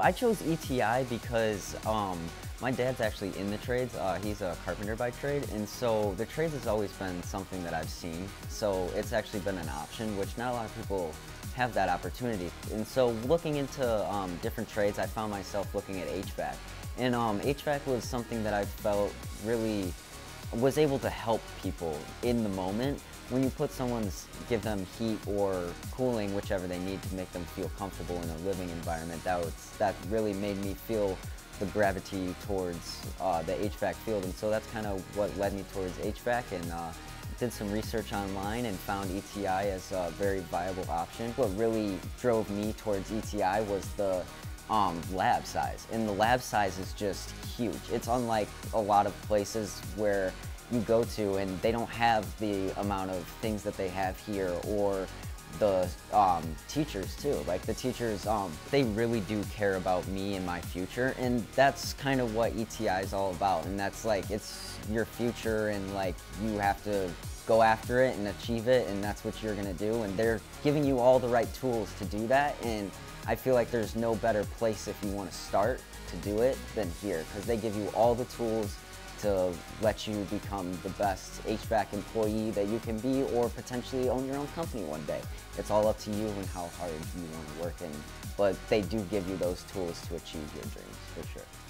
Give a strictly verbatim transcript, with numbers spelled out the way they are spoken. I chose E T I because um, my dad's actually in the trades. Uh, he's a carpenter by trade, and so the trades has always been something that I've seen. So it's actually been an option, which not a lot of people have that opportunity. And so looking into um, different trades, I found myself looking at H V A C. And um, H V A C was something that I felt really was able to help people in the moment. When you put someone's, give them heat or cooling, whichever they need to make them feel comfortable in a living environment, that, was, that really made me feel the gravity towards uh, the H V A C field. And so that's kind of what led me towards H V A C, and uh, did some research online and found E T I as a very viable option. What really drove me towards E T I was the Um, lab size, and the lab size is just huge. It's unlike a lot of places where you go to and they don't have the amount of things that they have here, or the um, teachers too. Like the teachers, um, they really do care about me and my future, and that's kind of what E T I is all about. And that's like, it's your future, and like you have to go after it and achieve it, and that's what you're gonna do. And they're giving you all the right tools to do that, and I feel like there's no better place if you want to start to do it than here, because they give you all the tools to let you become the best H V A C employee that you can be, or potentially own your own company one day. It's all up to you and how hard you want to work in, but they do give you those tools to achieve your dreams, for sure.